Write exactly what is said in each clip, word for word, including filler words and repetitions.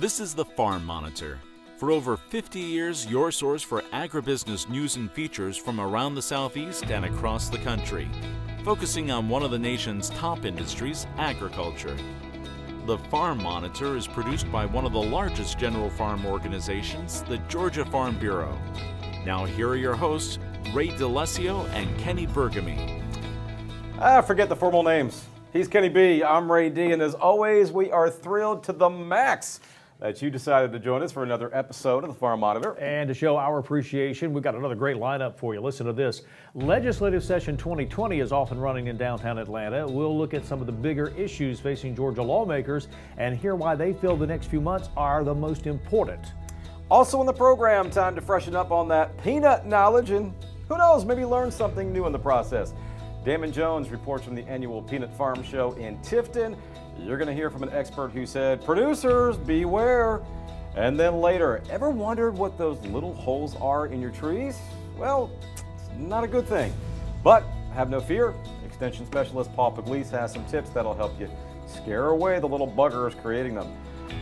This is the Farm Monitor. For over fifty years, your source for agribusiness news and features from around the Southeast and across the country, focusing on one of the nation's top industries, agriculture. The Farm Monitor is produced by one of the largest general farm organizations, the Georgia Farm Bureau. Now here are your hosts, Ray D'Alessio and Kenny Burgamy. Ah, forget the formal names. He's Kenny B, I'm Ray D, and as always, we are thrilled to the max that you decided to join us for another episode of the Farm Monitor. And to show our appreciation, we've got another great lineup for you. Listen to this. Legislative Session twenty twenty is off and running in downtown Atlanta. We'll look at some of the bigger issues facing Georgia lawmakers and hear why they feel the next few months are the most important. Also on the program, time to freshen up on that peanut knowledge and who knows, maybe learn something new in the process. Damon Jones reports from the annual Peanut Farm Show in Tifton. You're going to hear from an expert who said, producers, beware. And then later, ever wondered what those little holes are in your trees? Well, it's not a good thing. But have no fear. Extension specialist Paul Pugliese has some tips that'll help you scare away the little buggers creating them.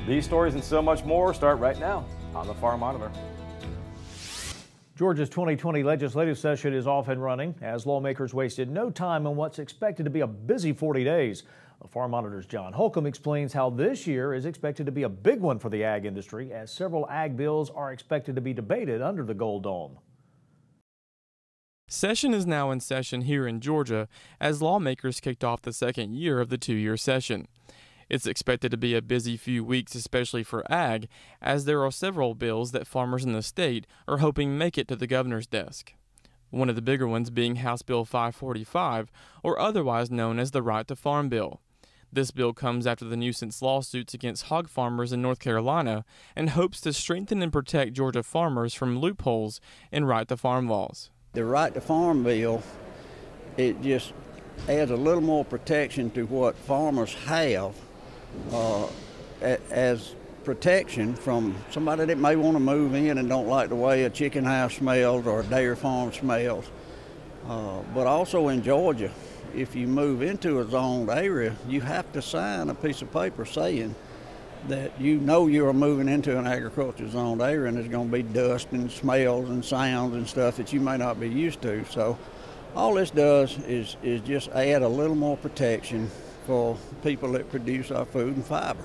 These stories and so much more start right now on the Farm Monitor. Georgia's twenty twenty legislative session is off and running as lawmakers wasted no time on what's expected to be a busy forty days. Farm Monitor's John Holcomb explains how this year is expected to be a big one for the ag industry, as several ag bills are expected to be debated under the Gold Dome. Session is now in session here in Georgia as lawmakers kicked off the second year of the two-year session. It's expected to be a busy few weeks, especially for ag, as there are several bills that farmers in the state are hoping make it to the governor's desk. One of the bigger ones being House Bill five forty-five, or otherwise known as the Right to Farm Bill. This bill comes after the nuisance lawsuits against hog farmers in North Carolina and hopes to strengthen and protect Georgia farmers from loopholes in right to farm laws. The Right to Farm Bill, it just adds a little more protection to what farmers have uh, as protection from somebody that may want to move in and don't like the way a chicken house smells or a dairy farm smells. Uh, but also in Georgia, if you move into a zoned area, you have to sign a piece of paper saying that you know you are moving into an agriculture zoned area and there's going to be dust and smells and sounds and stuff that you may not be used to. So all this does is, is just add a little more protection for people that produce our food and fiber.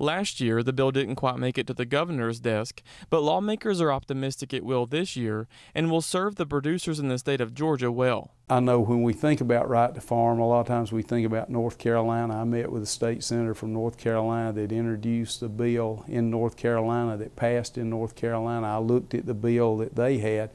Last year, the bill didn't quite make it to the governor's desk, but lawmakers are optimistic it will this year and will serve the producers in the state of Georgia well. I know when we think about right to farm, a lot of times we think about North Carolina. I met with a state senator from North Carolina that introduced the bill in North Carolina that passed in North Carolina. I looked at the bill that they had,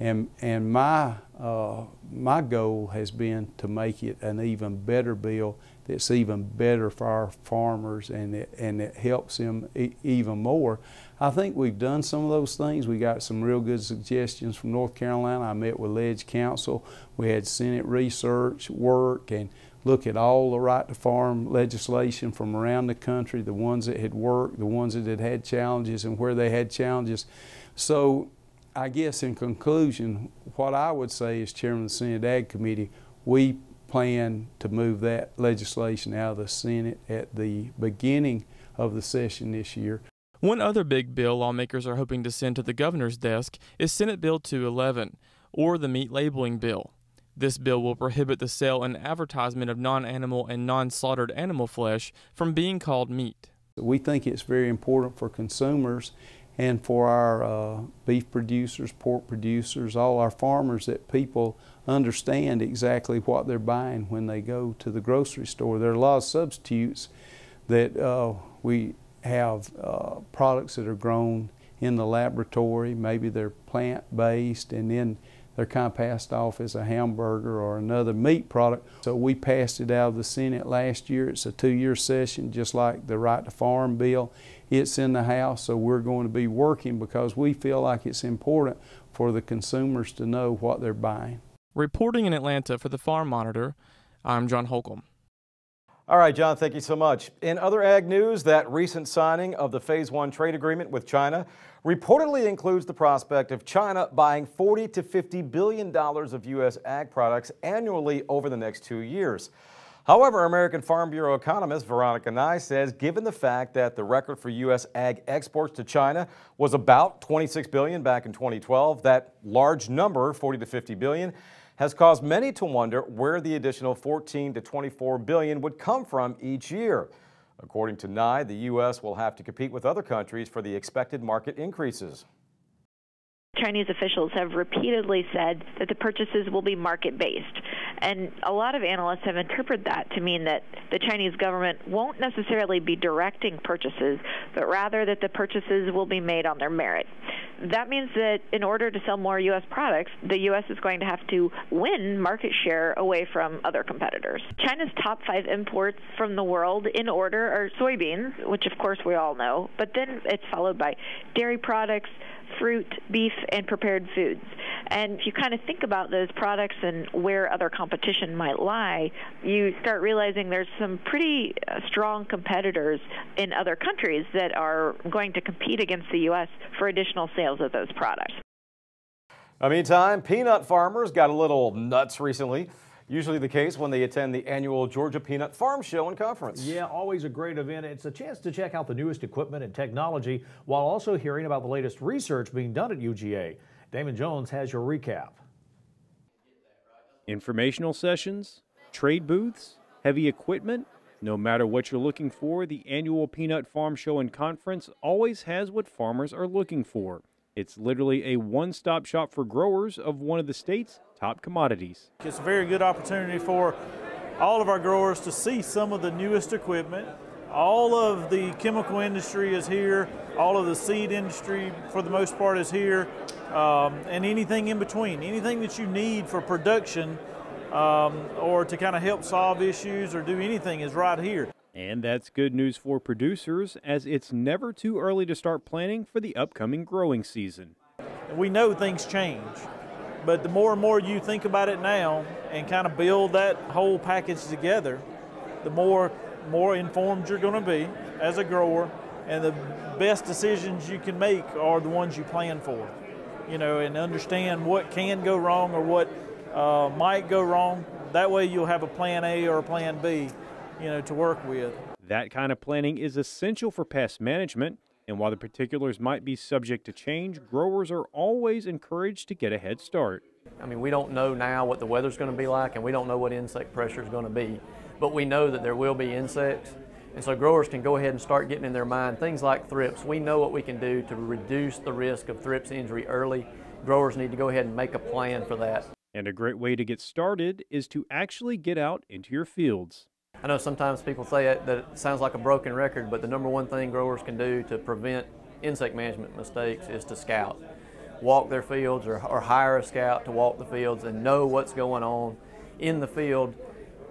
and, and my, uh, my goal has been to make it an even better bill. It's even better for our farmers, and it, and it helps them e even more. I think we've done some of those things. We got some real good suggestions from North Carolina. I met with Ledge Council. We had Senate research work and look at all the right to farm legislation from around the country, the ones that had worked, the ones that had had challenges and where they had challenges. So I guess in conclusion, what I would say is, Chairman of the Senate Ag Committee, we plan to move that legislation out of the Senate at the beginning of the session this year. One other big bill lawmakers are hoping to send to the governor's desk is Senate Bill two eleven, or the meat labeling bill. This bill will prohibit the sale and advertisement of non-animal and non-slaughtered animal flesh from being called meat. We think it's very important for consumers and for our uh, beef producers, pork producers, all our farmers, that people understand exactly what they're buying when they go to the grocery store. There are a lot of substitutes that uh, we have uh, products that are grown in the laboratory. Maybe they're plant-based and then they're kind of passed off as a hamburger or another meat product. So we passed it out of the Senate last year. It's a two-year session, just like the Right to Farm Bill. It's in the House, so we're going to be working because we feel like it's important for the consumers to know what they're buying. Reporting in Atlanta for the Farm Monitor, I'm John Holcomb. All right, John, thank you so much. In other ag news, that recent signing of the Phase One trade agreement with China reportedly includes the prospect of China buying forty to fifty billion dollars of U S ag products annually over the next two years. However, American Farm Bureau economist Veronica Nye says given the fact that the record for U S ag exports to China was about twenty-six billion dollars back in twenty twelve, that large number, forty to fifty billion dollars, has caused many to wonder where the additional fourteen to twenty-four billion dollars would come from each year. According to Nye, the U S will have to compete with other countries for the expected market increases. Chinese officials have repeatedly said that the purchases will be market-based. And a lot of analysts have interpreted that to mean that the Chinese government won't necessarily be directing purchases, but rather that the purchases will be made on their merit. That means that in order to sell more U S products, the U S is going to have to win market share away from other competitors. China's top five imports from the world in order are soybeans, which of course we all know, but then it's followed by dairy products, fruit, beef, and prepared foods. And if you kind of think about those products and where other competition might lie, you start realizing there's some pretty strong competitors in other countries that are going to compete against the U S for additional sales of those products. In the meantime, peanut farmers got a little nuts recently. Usually the case when they attend the annual Georgia Peanut Farm Show and Conference. Yeah, always a great event. It's a chance to check out the newest equipment and technology while also hearing about the latest research being done at U G A. Damon Jones has your recap. Informational sessions, trade booths, heavy equipment. No matter what you're looking for, the annual Peanut Farm Show and Conference always has what farmers are looking for. It's literally a one-stop shop for growers of one of the state's top commodities. It's a very good opportunity for all of our growers to see some of the newest equipment. All of the chemical industry is here. All of the seed industry, for the most part, is here. Um, and anything in between, anything that you need for production um, or to kind of help solve issues or do anything is right here. And that's good news for producers, as it's never too early to start planning for the upcoming growing season. We know things change, but the more and more you think about it now and kind of build that whole package together, the more, more informed you're going to be as a grower, and the best decisions you can make are the ones you plan for, you know, and understand what can go wrong or what uh, might go wrong. That way you'll have a plan A or a plan B, you know, to work with. That kind of planning is essential for pest management, and while the particulars might be subject to change, growers are always encouraged to get a head start. I mean, we don't know now what the weather's going to be like, and we don't know what insect pressure is going to be, but we know that there will be insects, and so growers can go ahead and start getting in their mind things like thrips. We know what we can do to reduce the risk of thrips injury early. Growers need to go ahead and make a plan for that. And a great way to get started is to actually get out into your fields. I know sometimes people say it, that it sounds like a broken record, but the number one thing growers can do to prevent insect management mistakes is to scout. Walk their fields or, or hire a scout to walk the fields and know what's going on in the field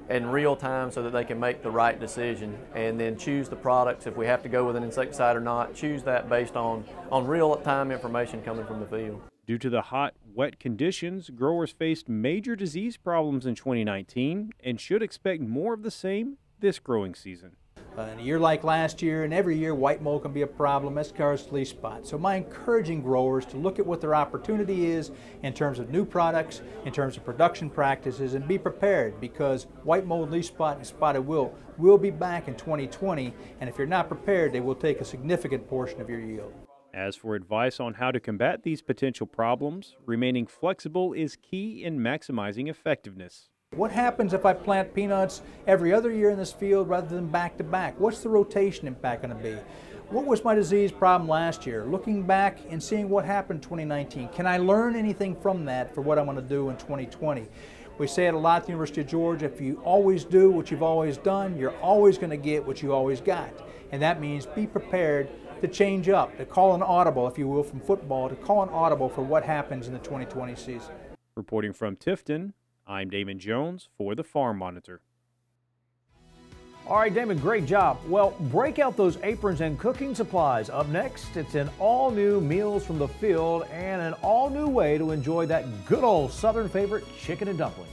in real time so that they can make the right decision, and then choose the products if we have to go with an insecticide or not. Choose that based on, on real-time information coming from the field. Due to the hot, wet conditions, growers faced major disease problems in twenty nineteen and should expect more of the same this growing season. Uh, in a year like last year and every year, white mold can be a problem. That's caused leaf spot. So my encouraging growers to look at what their opportunity is in terms of new products, in terms of production practices, and be prepared, because white mold, leaf spot, and spotted wilt will be back in twenty twenty, and if you're not prepared, they will take a significant portion of your yield. As for advice on how to combat these potential problems, remaining flexible is key in maximizing effectiveness. What happens if I plant peanuts every other year in this field rather than back to back? What's the rotation impact going to be? What was my disease problem last year? Looking back and seeing what happened in twenty nineteen, can I learn anything from that for what I want to do in twenty twenty? We say it a lot at the University of Georgia, if you always do what you've always done, you're always going to get what you always got. And that means be prepared to change up, to call an audible, if you will, from football, to call an audible for what happens in the twenty twenty season. Reporting from TIFTON, I'm Damon Jones for the Farm Monitor. All right, Damon, great job. Well, break out those aprons and cooking supplies. Up next, it's an all-new Meals from the Field and an all-new way to enjoy that good old Southern favorite, chicken and dumplings.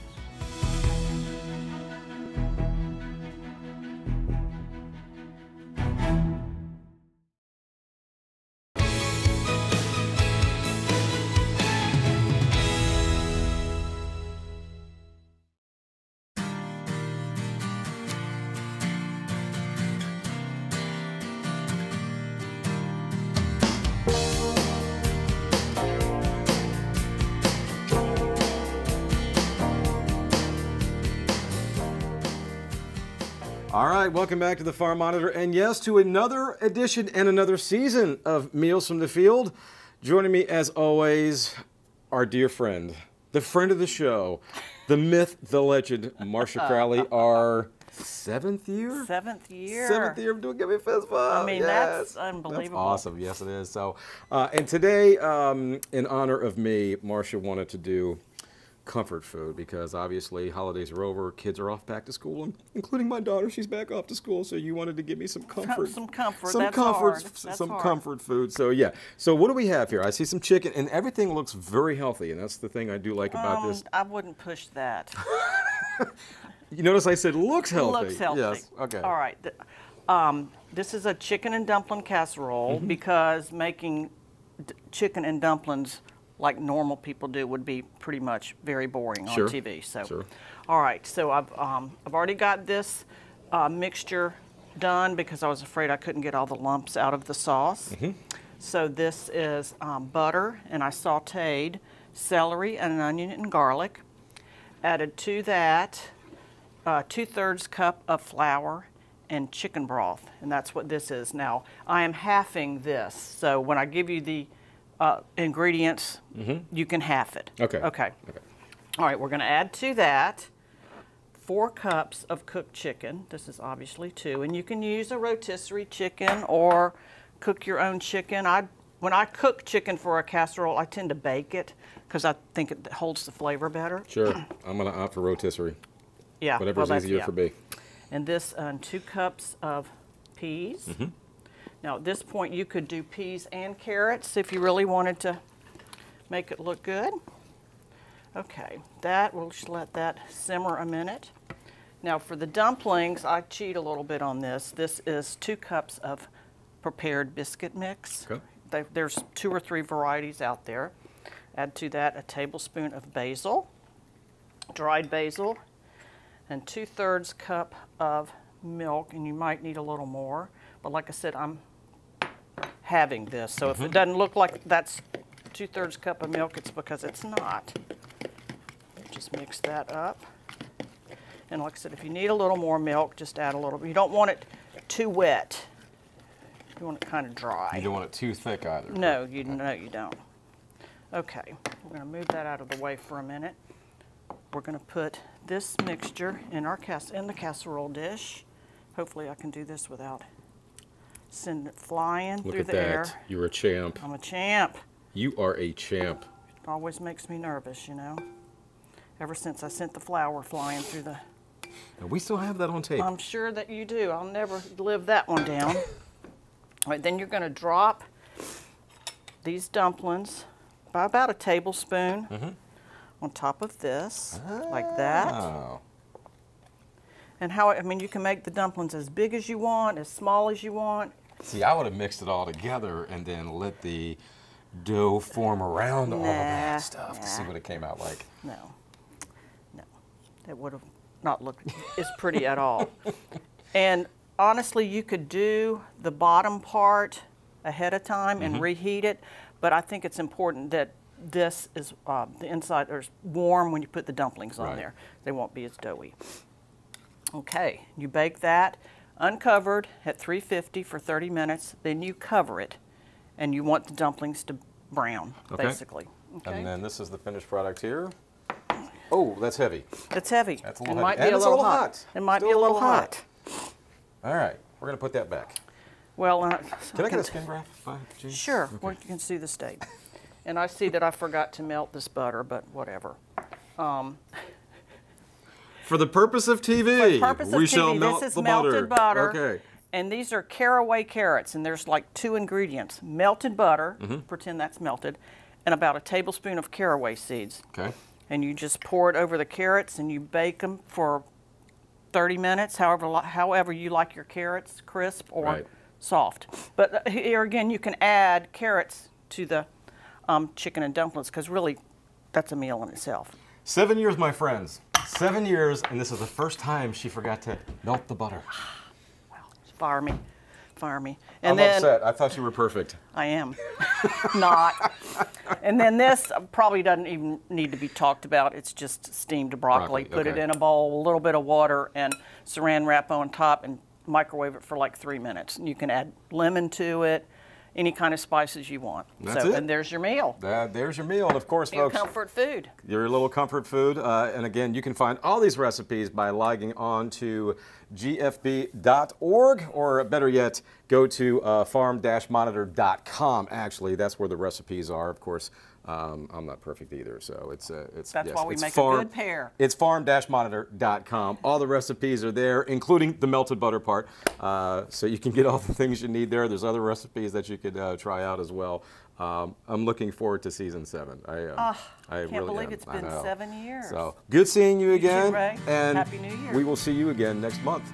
All right, welcome back to the Farm Monitor, and yes, to another edition and another season of Meals from the Field. Joining me, as always, our dear friend, the friend of the show, the myth, the legend, Marsha Crowley, our seventh year? Seventh year. Seventh year of doing Give Me a Fistful. I mean, yes. That's unbelievable. That's awesome. Yes, it is. So, uh, and today, um, in honor of me, Marsha wanted to do comfort food because obviously holidays are over, kids are off back to school, including my daughter. She's back off to school, so you wanted to give me some comfort. Some comfort. Some That's comfort. Hard. That's some hard. comfort food. So yeah. So what do we have here? I see some chicken, and everything looks very healthy, and that's the thing I do like about um, this. I wouldn't push that. You notice I said looks healthy. Looks healthy. Yes. Okay. All right. Um, this is a chicken and dumpling casserole mm-hmm. because making d chicken and dumplings like normal people do would be pretty much very boring on sure. T V. So, sure. All right. So I've um, I've already got this uh, mixture done because I was afraid I couldn't get all the lumps out of the sauce. Mm-hmm. So this is um, butter, and I sautéed celery and an onion and garlic. Added to that. Uh, two-thirds cup of flour and chicken broth, and that's what this is. Now, I am halving this, so when I give you the uh, ingredients, mm-hmm. you can half it. Okay. Okay. Okay. All right, we're going to add to that four cups of cooked chicken. This is obviously two, and you can use a rotisserie chicken or cook your own chicken. I When I cook chicken for a casserole, I tend to bake it because I think it holds the flavor better. Sure. I'm going to opt for rotisserie. Yeah, whatever's well, easier yeah. for me. And this, um, two cups of peas. Mm-hmm. Now, at this point, you could do peas and carrots if you really wanted to make it look good. Okay, that we'll just let that simmer a minute. Now, for the dumplings, I cheat a little bit on this. This is two cups of prepared biscuit mix. Okay. They, there's two or three varieties out there. Add to that a tablespoon of basil, dried basil, and two-thirds cup of milk, and you might need a little more. But like I said, I'm having this, so mm-hmm. if it doesn't look like that's two-thirds cup of milk, it's because it's not. Just mix that up. And like I said, if you need a little more milk, just add a little bit. You don't want it too wet. You want it kind of dry. You don't want it too thick either. No, you, no, you don't. Okay, we're going to move that out of the way for a minute. We're going to put this mixture in our cas in the casserole dish. Hopefully, I can do this without sending it flying Look through at the that. air. You're a champ. I'm a champ. You are a champ. It always makes me nervous, you know. Ever since I sent the flour flying through the. Now we still have that on tape. I'm sure that you do. I'll never live that one down. All right, then you're going to drop these dumplings by about a tablespoon. Mm-hmm. On top of this, oh. like that. And how, I mean, you can make the dumplings as big as you want, as small as you want. See, I would have mixed it all together and then let the dough form around nah, all of that stuff nah. to see what it came out like. No, no, that would have not looked as pretty at all. And honestly, you could do the bottom part ahead of time and mm-hmm. reheat it, but I think it's important that this is uh, the inside is warm when you put the dumplings on right. there. They won't be as doughy. Okay, you bake that uncovered at three fifty for thirty minutes. Then you cover it, and you want the dumplings to brown, okay. basically. Okay. And then this is the finished product here. Oh, that's heavy. That's heavy. That's a little it heavy. Might and be a little, a little hot. hot. It might Still be a little, a little hot. hot. All right, we're going to put that back. Well, uh, so can I get a skin graft? Sure. Okay. Well, you can see the state. And I see that I forgot to melt this butter, but whatever. Um, for the purpose of T V, purpose we of T V, shall melt the butter. This is melted butter. butter. Okay. And these are caraway carrots, and there's like two ingredients. Melted butter, mm-hmm. pretend that's melted, and about a tablespoon of caraway seeds. Okay. And you just pour it over the carrots, and you bake them for thirty minutes, however, however you like your carrots, crisp or right. soft. But here again, you can add carrots to the Um, chicken and dumplings, because really, that's a meal in itself. Seven years, my friends. Seven years, and this is the first time she forgot to melt the butter. Wow, fire me. farming. And I'm then, upset. I thought you were perfect. I am. Not. And then this probably doesn't even need to be talked about. It's just steamed broccoli. broccoli. Put okay. it in a bowl, a little bit of water, and saran wrap on top, and microwave it for like three minutes. And you can add lemon to it, any kind of spices you want. That's so, it. And there's your meal. Uh, there's your meal. And of course, your folks, comfort food. Your little comfort food. Uh, and again, you can find all these recipes by logging on to G F B dot org, or better yet, go to uh, farm monitor dot com. Actually, that's where the recipes are. Of course, um, I'm not perfect either, so it's uh, it's that's yes, why we it's make farm, a good pair. It's farm monitor dot com. All the recipes are there, including the melted butter part. Uh, so you can get all the things you need there. There's other recipes that you could uh, try out as well. Um, I'm looking forward to season seven. I, um, oh, I can't really believe am. it's been seven years. So good seeing you again, you too, Ray. And Happy New Year. We will see you again next month.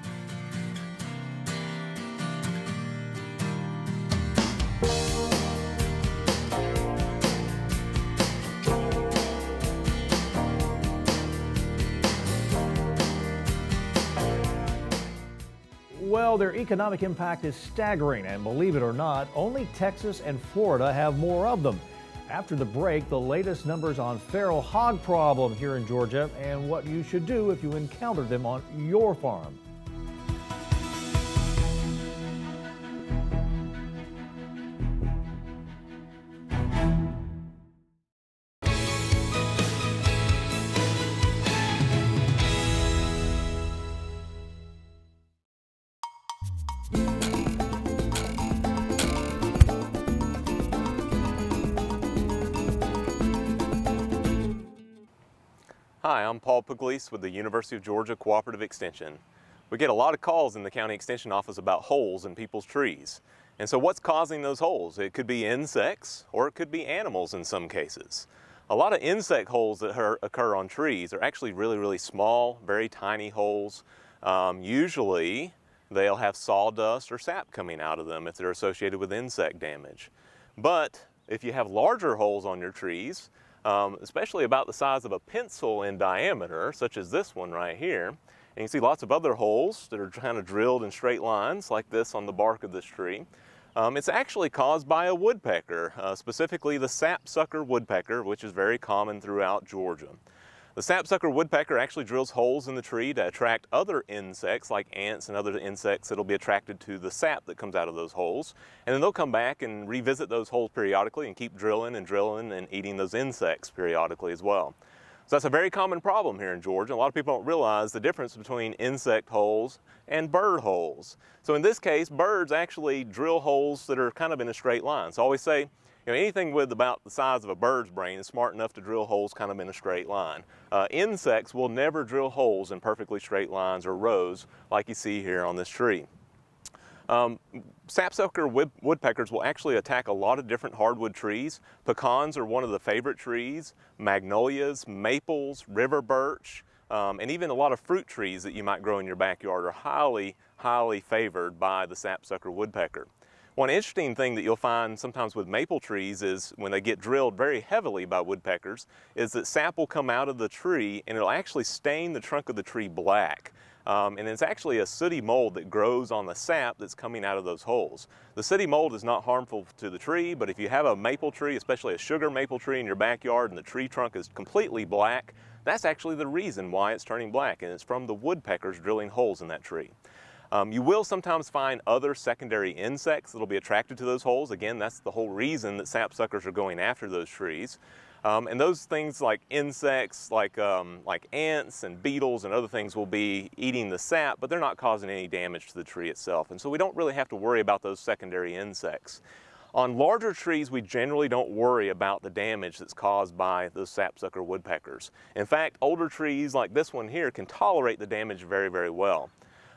Well, their economic impact is staggering, and believe it or not, only Texas and Florida have more of them. After the break, the latest numbers on feral hog problem here in Georgia and what you should do if you encounter them on your farm. Hi, I'm Paul Pugliese with the University of Georgia Cooperative Extension. We get a lot of calls in the County Extension Office about holes in people's trees. And so what's causing those holes? It could be insects, or it could be animals in some cases. A lot of insect holes that occur on trees are actually really, really small, very tiny holes. Um, usually they'll have sawdust or sap coming out of them if they're associated with insect damage. But if you have larger holes on your trees, Um, especially about the size of a pencil in diameter, such as this one right here. And you can see lots of other holes that are kind of drilled in straight lines like this on the bark of this tree. Um, it's actually caused by a woodpecker, uh, specifically the sapsucker woodpecker, which is very common throughout Georgia. The sapsucker woodpecker actually drills holes in the tree to attract other insects like ants and other insects that'll be attracted to the sap that comes out of those holes. And then they'll come back and revisit those holes periodically and keep drilling and drilling and eating those insects periodically as well. So that's a very common problem here in Georgia. A lot of people don't realize the difference between insect holes and bird holes. So in this case, birds actually drill holes that are kind of in a straight line. So I always say, you know, anything with about the size of a bird's brain is smart enough to drill holes kind of in a straight line. Uh, insects will never drill holes in perfectly straight lines or rows like you see here on this tree. Um, sapsucker wood woodpeckers will actually attack a lot of different hardwood trees. Pecans are one of the favorite trees, magnolias, maples, river birch, um, and even a lot of fruit trees that you might grow in your backyard are highly, highly favored by the sapsucker woodpecker. One interesting thing that you'll find sometimes with maple trees is when they get drilled very heavily by woodpeckers is that sap will come out of the tree and it'll actually stain the trunk of the tree black. Um, and it's actually a sooty mold that grows on the sap that's coming out of those holes. The sooty mold is not harmful to the tree, but if you have a maple tree, especially a sugar maple tree in your backyard and the tree trunk is completely black, that's actually the reason why it's turning black, and it's from the woodpeckers drilling holes in that tree. Um, you will sometimes find other secondary insects that will be attracted to those holes. Again, that's the whole reason that sapsuckers are going after those trees. Um, and those things like insects, like, um, like ants and beetles and other things will be eating the sap, but they're not causing any damage to the tree itself. And so we don't really have to worry about those secondary insects. On larger trees, we generally don't worry about the damage that's caused by those sapsucker woodpeckers. In fact, older trees like this one here can tolerate the damage very, very well.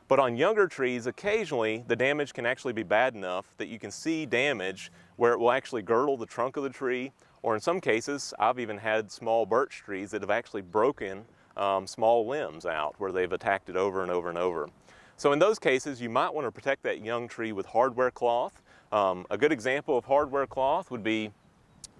But on younger trees, occasionally the damage can actually be bad enough that you can see damage where it will actually girdle the trunk of the tree, or in some cases, I've even had small birch trees that have actually broken um, small limbs out where they've attacked it over and over and over. So in those cases, you might want to protect that young tree with hardware cloth. Um, a good example of hardware cloth would be,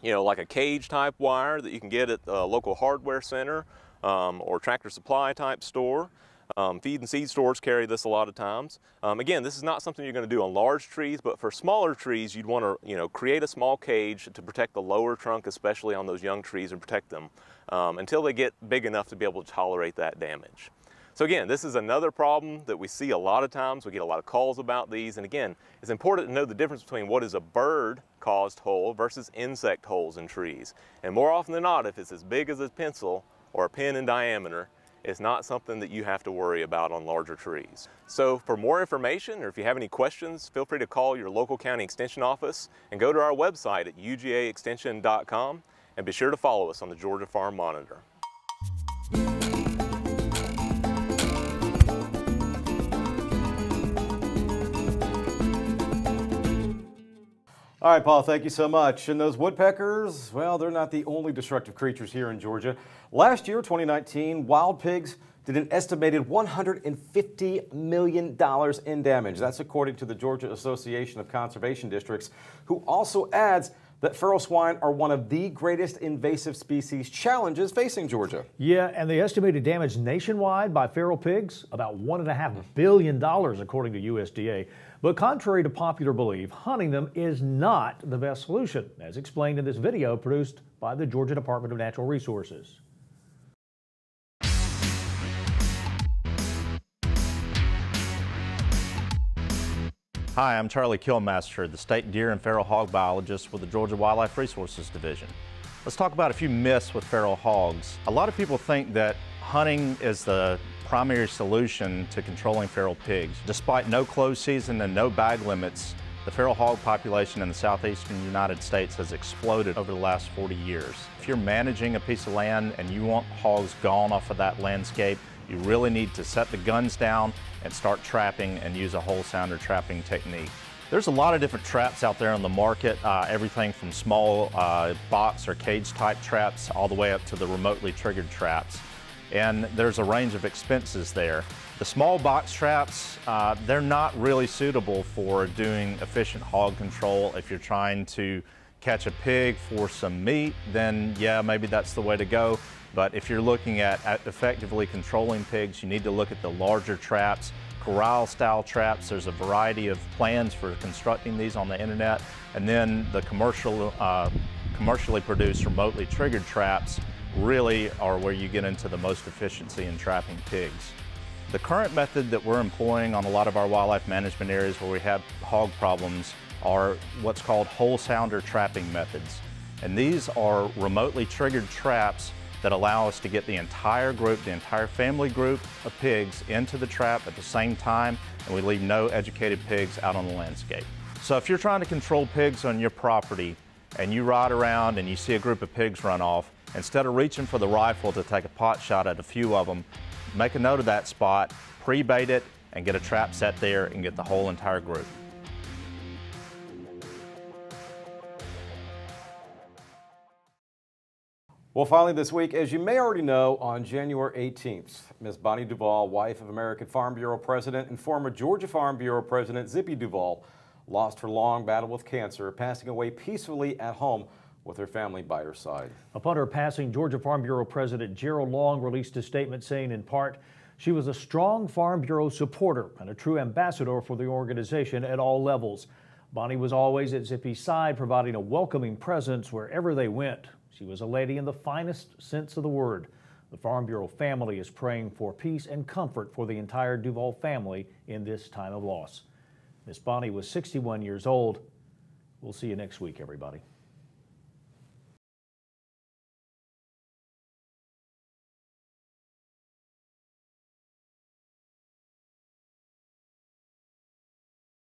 you know, like a cage type wire that you can get at a local hardware center um, or tractor supply type store. Um, feed and seed stores carry this a lot of times. Um, again, this is not something you're going to do on large trees, but for smaller trees, you'd want to, you know, create a small cage to protect the lower trunk, especially on those young trees, and protect them um, until they get big enough to be able to tolerate that damage. So again, this is another problem that we see a lot of times. We get a lot of calls about these. And again, it's important to know the difference between what is a bird-caused hole versus insect holes in trees. And more often than not, if it's as big as a pencil or a pin in diameter, it's not something that you have to worry about on larger trees. So for more information, or if you have any questions, feel free to call your local county extension office and go to our website at u g a extension dot com, and be sure to follow us on the Georgia Farm Monitor. All right, Paul, thank you so much. And those woodpeckers, well, they're not the only destructive creatures here in Georgia. Last year, twenty nineteen, wild pigs did an estimated one hundred fifty million dollars in damage. That's according to the Georgia Association of Conservation Districts, who also adds that feral swine are one of the greatest invasive species challenges facing Georgia. Yeah, and the estimated damage nationwide by feral pigs, about one point five billion dollars according to U S D A. But contrary to popular belief, hunting them is not the best solution, as explained in this video produced by the Georgia Department of Natural Resources. Hi, I'm Charlie Kilmaster, the state deer and feral hog biologist with the Georgia Wildlife Resources Division. Let's talk about a few myths with feral hogs. A lot of people think that hunting is the primary solution to controlling feral pigs. Despite no closed season and no bag limits, the feral hog population in the southeastern United States has exploded over the last forty years. If you're managing a piece of land and you want hogs gone off of that landscape, you really need to set the guns down and start trapping and use a hole sounder trapping technique. There's a lot of different traps out there on the market, uh, everything from small uh, box or cage type traps all the way up to the remotely triggered traps. And there's a range of expenses there. The small box traps, uh, they're not really suitable for doing efficient hog control. If you're trying to catch a pig for some meat, then yeah, maybe that's the way to go. But if you're looking at, at effectively controlling pigs, you need to look at the larger traps, corral style traps. There's a variety of plans for constructing these on the internet. And then the commercial, uh, commercially produced remotely triggered traps really are where you get into the most efficiency in trapping pigs. The current method that we're employing on a lot of our wildlife management areas where we have hog problems are what's called hole sounder trapping methods. And these are remotely triggered traps that allow us to get the entire group, the entire family group of pigs into the trap at the same time, and we leave no educated pigs out on the landscape. So if you're trying to control pigs on your property and you ride around and you see a group of pigs run off, instead of reaching for the rifle to take a pot shot at a few of them, make a note of that spot, pre-bait it, and get a trap set there and get the whole entire group. Well, finally this week, as you may already know, on January eighteenth, Miz Bonnie Duvall, wife of American Farm Bureau President and former Georgia Farm Bureau President Zippy Duvall, lost her long battle with cancer, passing away peacefully at home with her family by her side. Upon her passing, Georgia Farm Bureau President Gerald Long released a statement saying, in part, she was a strong Farm Bureau supporter and a true ambassador for the organization at all levels. Bonnie was always at Zippy's side, providing a welcoming presence wherever they went. She was a lady in the finest sense of the word. The Farm Bureau family is praying for peace and comfort for the entire Duvall family in this time of loss. Miss Bonnie was sixty-one years old. We'll see you next week, everybody.